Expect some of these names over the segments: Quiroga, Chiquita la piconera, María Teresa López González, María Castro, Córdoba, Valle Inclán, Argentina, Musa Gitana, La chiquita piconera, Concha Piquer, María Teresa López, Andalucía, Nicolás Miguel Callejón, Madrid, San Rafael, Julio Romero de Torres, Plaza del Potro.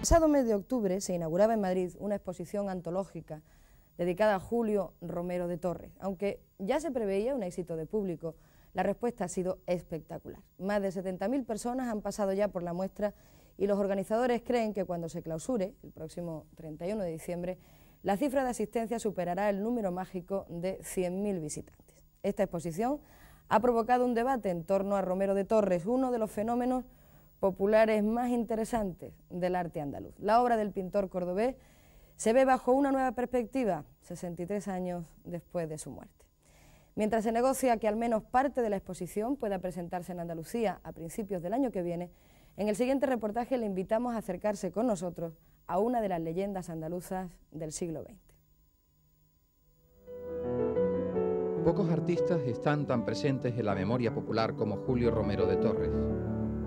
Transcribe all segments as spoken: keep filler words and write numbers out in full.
El pasado mes de octubre se inauguraba en Madrid una exposición antológica dedicada a Julio Romero de Torres. Aunque ya se preveía un éxito de público, la respuesta ha sido espectacular. Más de setenta mil personas han pasado ya por la muestra y los organizadores creen que cuando se clausure, el próximo treinta y uno de diciembre, la cifra de asistencia superará el número mágico de cien mil visitantes. Esta exposición ha provocado un debate en torno a Romero de Torres, uno de los fenómenos populares más interesantes del arte andaluz. La obra del pintor cordobés se ve bajo una nueva perspectiva, sesenta y tres años después de su muerte. Mientras se negocia que al menos parte de la exposición pueda presentarse en Andalucía a principios del año que viene, en el siguiente reportaje le invitamos a acercarse con nosotros a una de las leyendas andaluzas del siglo veinte. Pocos artistas están tan presentes en la memoria popular como Julio Romero de Torres.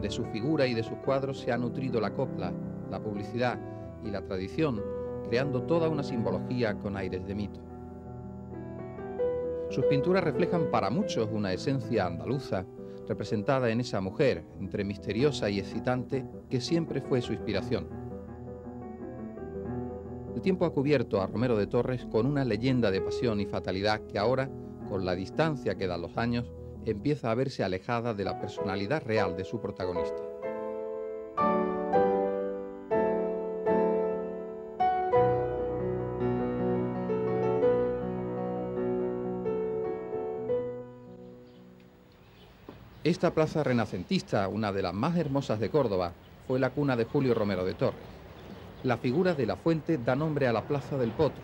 De su figura y de sus cuadros se ha nutrido la copla, la publicidad y la tradición, creando toda una simbología con aires de mito. Sus pinturas reflejan para muchos una esencia andaluza, representada en esa mujer, entre misteriosa y excitante, que siempre fue su inspiración. El tiempo ha cubierto a Romero de Torres con una leyenda de pasión y fatalidad que ahora, con la distancia que dan los años, empieza a verse alejada de la personalidad real de su protagonista. Esta plaza renacentista, una de las más hermosas de Córdoba, fue la cuna de Julio Romero de Torres. La figura de la fuente da nombre a la Plaza del Potro,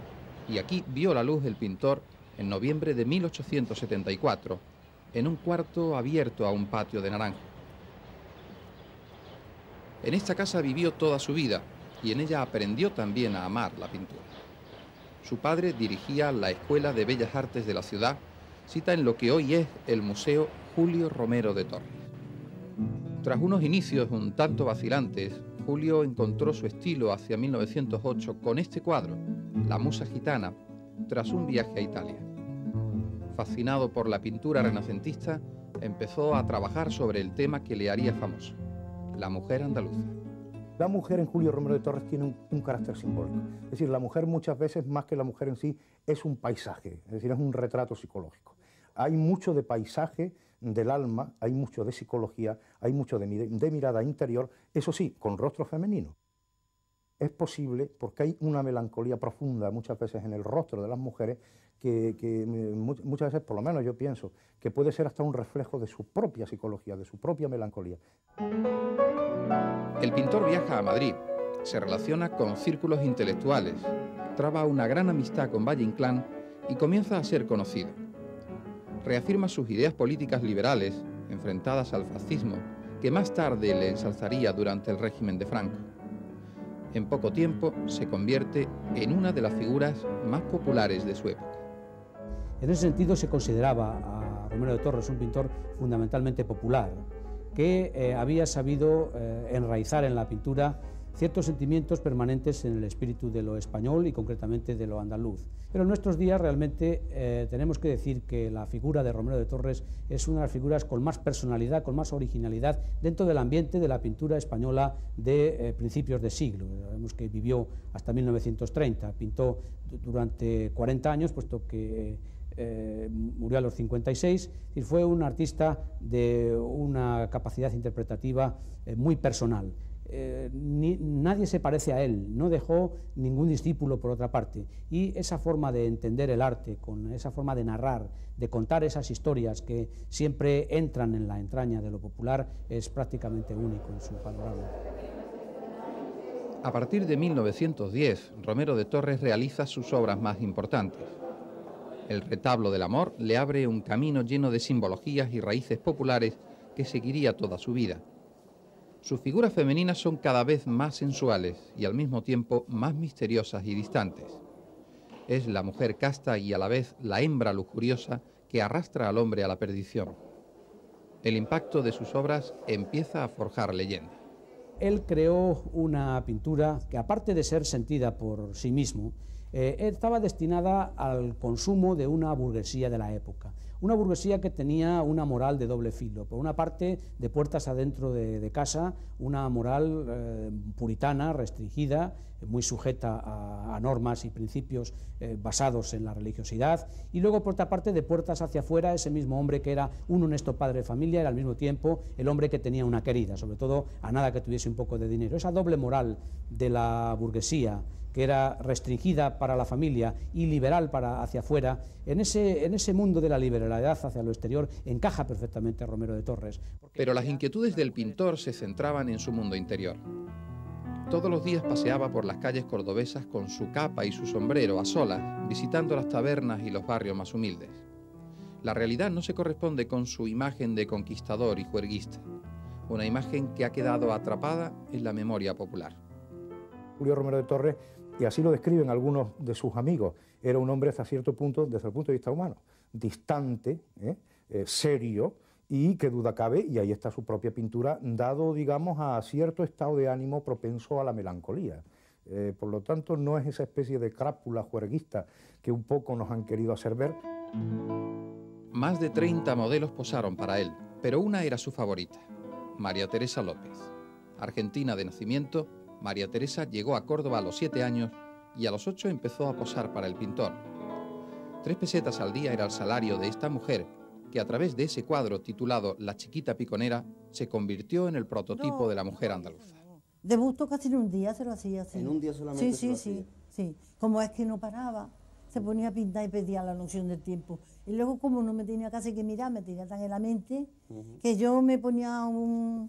y aquí vio la luz el pintor en noviembre de mil ochocientos setenta y cuatro, en un cuarto abierto a un patio de naranjo. En esta casa vivió toda su vida, y en ella aprendió también a amar la pintura. Su padre dirigía la Escuela de Bellas Artes de la ciudad, cita en lo que hoy es el Museo Julio Romero de Torres. Tras unos inicios un tanto vacilantes, Julio encontró su estilo hacia mil novecientos ocho con este cuadro, La Musa Gitana, tras un viaje a Italia. Fascinado por la pintura renacentista, empezó a trabajar sobre el tema que le haría famoso, la mujer andaluza. La mujer en Julio Romero de Torres tiene un, un carácter simbólico. Es decir, la mujer muchas veces, más que la mujer en sí, es un paisaje, es decir, es un retrato psicológico. Hay mucho de paisaje del alma, hay mucho de psicología, hay mucho de, de mirada interior, eso sí, con rostro femenino. Es posible porque hay una melancolía profunda muchas veces en el rostro de las mujeres que, que muchas veces, por lo menos yo pienso, que puede ser hasta un reflejo de su propia psicología, de su propia melancolía. El pintor viaja a Madrid, se relaciona con círculos intelectuales, traba una gran amistad con Valle Inclán y comienza a ser conocido. Reafirma sus ideas políticas liberales, enfrentadas al fascismo, que más tarde le ensalzaría durante el régimen de Franco. En poco tiempo se convierte en una de las figuras más populares de su época. En ese sentido se consideraba a Romero de Torres un pintor fundamentalmente popular, que eh, había sabido eh, enraizar en la pintura ciertos sentimientos permanentes en el espíritu de lo español y concretamente de lo andaluz. Pero en nuestros días realmente eh, tenemos que decir que la figura de Romero de Torres es una de las figuras con más personalidad, con más originalidad dentro del ambiente de la pintura española de eh, principios de siglo. Sabemos que vivió hasta mil novecientos treinta, pintó durante cuarenta años, puesto que Eh, murió a los cincuenta y seis, y fue un artista de una capacidad interpretativa eh, muy personal. Eh, ni, nadie se parece a él, no dejó ningún discípulo por otra parte, y esa forma de entender el arte, con esa forma de narrar, de contar esas historias que siempre entran en la entraña de lo popular, es prácticamente único en su panorama. A partir de mil novecientos diez, Romero de Torres realiza sus obras más importantes. El retablo del amor le abre un camino lleno de simbologías y raíces populares que seguiría toda su vida. Sus figuras femeninas son cada vez más sensuales y al mismo tiempo más misteriosas y distantes. Es la mujer casta y a la vez la hembra lujuriosa que arrastra al hombre a la perdición. El impacto de sus obras empieza a forjar leyenda. Él creó una pintura que, aparte de ser sentida por sí mismo, Eh, estaba destinada al consumo de una burguesía de la época, una burguesía que tenía una moral de doble filo, por una parte de puertas adentro de, de casa, una moral eh, puritana, restringida, muy sujeta a, a normas y principios eh, basados en la religiosidad, y luego por otra parte de puertas hacia afuera, ese mismo hombre que era un honesto padre de familia, era al mismo tiempo el hombre que tenía una querida, sobre todo a nada que tuviese un poco de dinero. Esa doble moral de la burguesía, que era restringida para la familia y liberal para hacia afuera, en ese, en ese mundo de la liberalidad hacia lo exterior encaja perfectamente Romero de Torres. Pero las inquietudes del pintor se centraban en su mundo interior. Todos los días paseaba por las calles cordobesas con su capa y su sombrero a solas, visitando las tabernas y los barrios más humildes. La realidad no se corresponde con su imagen de conquistador y juerguista, una imagen que ha quedado atrapada en la memoria popular. Julio Romero de Torres, y así lo describen algunos de sus amigos, era un hombre hasta cierto punto, desde el punto de vista humano, distante, ¿eh? Eh, serio, y que duda cabe, y ahí está su propia pintura, dado, digamos, a cierto estado de ánimo propenso a la melancolía. Eh, por lo tanto, no es esa especie de crápula juerguista que un poco nos han querido hacer ver. Más de treinta modelos posaron para él, pero una era su favorita, María Teresa López. Argentina de nacimiento, María Teresa llegó a Córdoba a los siete años y a los ocho empezó a posar para el pintor. Tres pesetas al día era el salario de esta mujer, que a través de ese cuadro titulado La chiquita piconera se convirtió en el prototipo de la mujer andaluza. Debutó casi en un día, se lo hacía así. ¿En un día solamente? Sí, sí, sí, sí. Como es que no paraba, se ponía a pintar y pedía la noción del tiempo. Y luego, como no me tenía casi que mirar, me tenía tan en la mente, uh-huh, que yo me ponía un...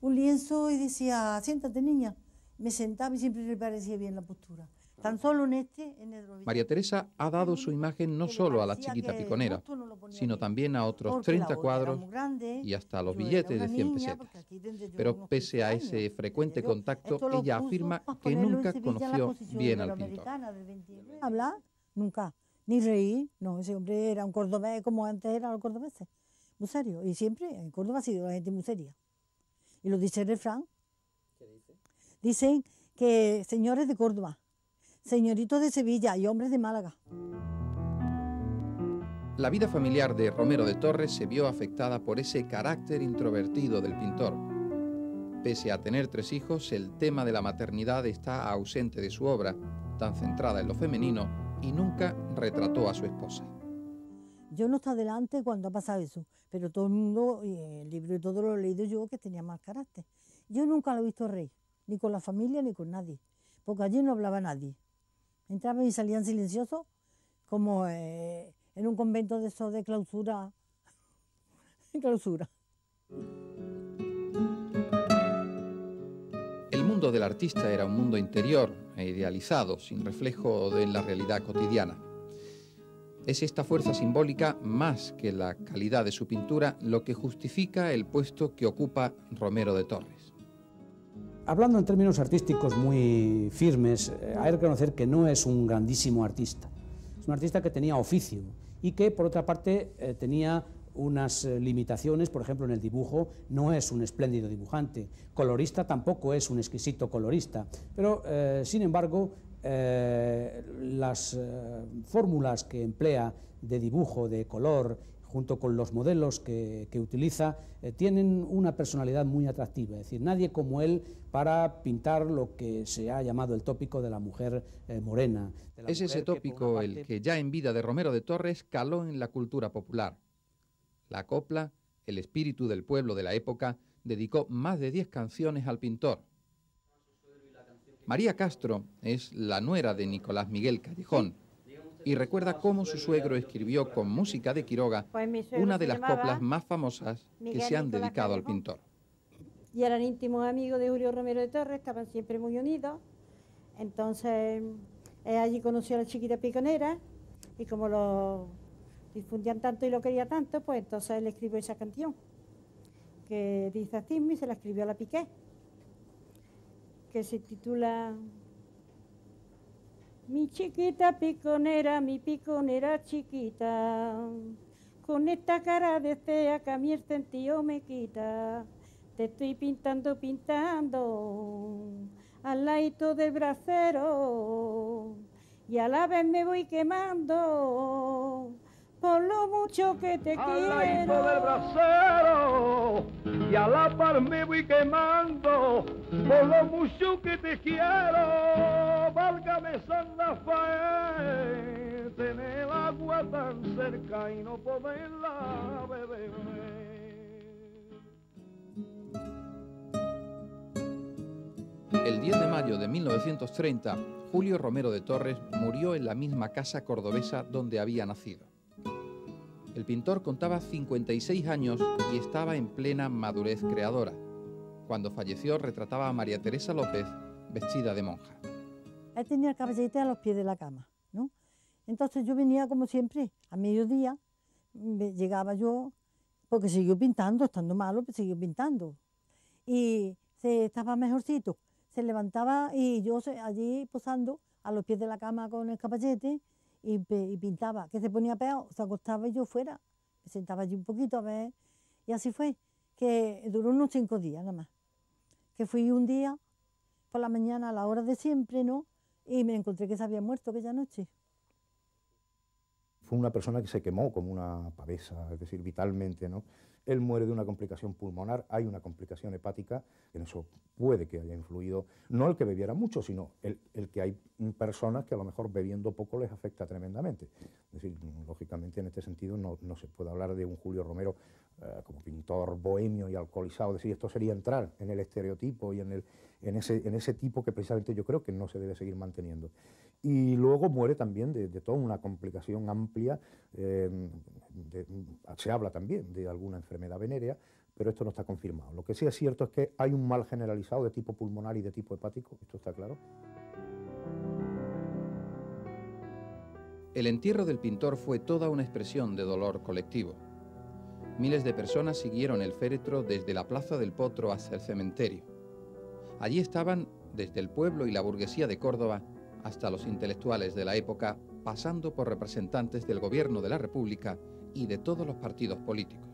un lienzo y decía, siéntate niña, me sentaba y siempre le parecía bien la postura. Tan solo en este, en el... María Teresa ha dado su imagen no solo a la chiquita piconera, sino también a otros treinta cuadros y hasta a los billetes de cien pesetas. Pero pese a ese frecuente contacto, ella afirma que nunca conoció bien al pintor. ¿Hablar? Nunca. Ni reír. No, ese hombre era un cordobés como antes eran los cordobeses. Muy serio. Y siempre en Córdoba ha sido la gente muy seria. Y lo dice el refrán. ¿Qué dice? Dicen que señores de Córdoba, señoritos de Sevilla y hombres de Málaga. La vida familiar de Romero de Torres se vio afectada por ese carácter introvertido del pintor. Pese a tener tres hijos, el tema de la maternidad está ausente de su obra, tan centrada en lo femenino, y nunca retrató a su esposa. Yo no estaba delante cuando ha pasado eso, pero todo el mundo, y el libro y todo lo he leído yo, que tenía más carácter. Yo nunca lo he visto reír, ni con la familia ni con nadie, porque allí no hablaba nadie. Entraban y salían silenciosos, como eh, en un convento de eso de clausura. clausura. El mundo del artista era un mundo interior e idealizado, sin reflejo de la realidad cotidiana. Es esta fuerza simbólica, más que la calidad de su pintura, lo que justifica el puesto que ocupa Romero de Torres. Hablando en términos artísticos muy firmes, hay que reconocer que no es un grandísimo artista. Es un artista que tenía oficio y que, por otra parte, eh, tenía unas limitaciones, por ejemplo, en el dibujo. No es un espléndido dibujante. Colorista tampoco es un exquisito colorista. Pero, eh, sin embargo, Eh, las eh, fórmulas que emplea de dibujo, de color, junto con los modelos que, que utiliza, eh, tienen una personalidad muy atractiva. Es decir, nadie como él para pintar lo que se ha llamado el tópico de la mujer eh, morena. De la es mujer ese tópico que parte... el que ya en vida de Romero de Torres caló en la cultura popular. La copla, el espíritu del pueblo de la época, dedicó más de diez canciones al pintor. María Castro es la nuera de Nicolás Miguel Callejón y recuerda cómo su suegro escribió con música de Quiroga una de las coplas más famosas que se han dedicado al pintor. Y eran íntimos amigos de Julio Romero de Torres, estaban siempre muy unidos. Entonces, eh, allí conoció a la chiquita piconera y como lo difundían tanto y lo quería tanto, pues entonces él escribió esa canción que dice Astismo y se la escribió a la Piqué, que se titula Mi chiquita piconera, mi piconera chiquita, con esta cara de fea que a mí el sentido me quita, te estoy pintando, pintando, al ladito del brasero, y a la vez me voy quemando por lo mucho que te quiero. A la hipo del brasero y a la par me voy quemando por lo mucho que te quiero. Válgame San Rafael, tener el agua tan cerca y no poderla beber. El diez de mayo de mil novecientos treinta, Julio Romero de Torres murió en la misma casa cordobesa donde había nacido. El pintor contaba cincuenta y seis años y estaba en plena madurez creadora. Cuando falleció, retrataba a María Teresa López vestida de monja. Él tenía el caballete a los pies de la cama, ¿no? Entonces yo venía como siempre, a mediodía, llegaba yo, porque siguió pintando, estando malo, pues siguió pintando. Y se estaba mejorcito, se levantaba y yo allí posando a los pies de la cama con el caballete, Y, y pintaba, que se ponía pegado, se acostaba y yo fuera, me sentaba allí un poquito a ver, y así fue, que duró unos cinco días nada más, que fui un día por la mañana a la hora de siempre, ¿no? Y me encontré que se había muerto aquella noche. Fue una persona que se quemó como una pavesa, es decir, vitalmente, ¿no? Él muere de una complicación pulmonar, hay una complicación hepática, en eso puede que haya influido, no el que bebiera mucho, sino el, el que hay personas que a lo mejor bebiendo poco les afecta tremendamente. Es decir, lógicamente en este sentido no, no se puede hablar de un Julio Romero eh, como pintor bohemio y alcoholizado, es decir, esto sería entrar en el estereotipo y en, el, en, ese, en ese tipo que precisamente yo creo que no se debe seguir manteniendo. Y luego muere también de, de toda una complicación amplia, eh, de, se habla también de alguna enfermedad venérea, pero esto no está confirmado. Lo que sí es cierto es que hay un mal generalizado de tipo pulmonar y de tipo hepático, esto está claro. El entierro del pintor fue toda una expresión de dolor colectivo. Miles de personas siguieron el féretro desde la Plaza del Potro hasta el cementerio. Allí estaban, desde el pueblo y la burguesía de Córdoba, hasta los intelectuales de la época, pasando por representantes del gobierno de la República y de todos los partidos políticos.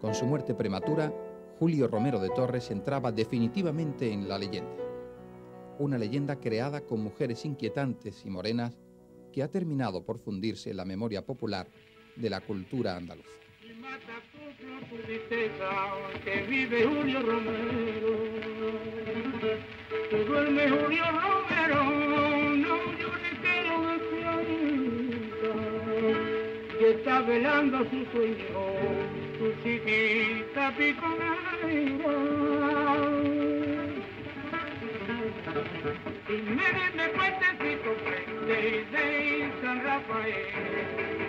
Con su muerte prematura, Julio Romero de Torres entraba definitivamente en la leyenda. Una leyenda creada con mujeres inquietantes y morenas que ha terminado por fundirse en la memoria popular de la cultura andaluza. Mata tu tristeza, que vive Julio Romero. Que duerme Julio Romero, no llores que no me piensa. Que está velando su sueño, su chiquita piconera. Y me descuente si comprende de San Rafael.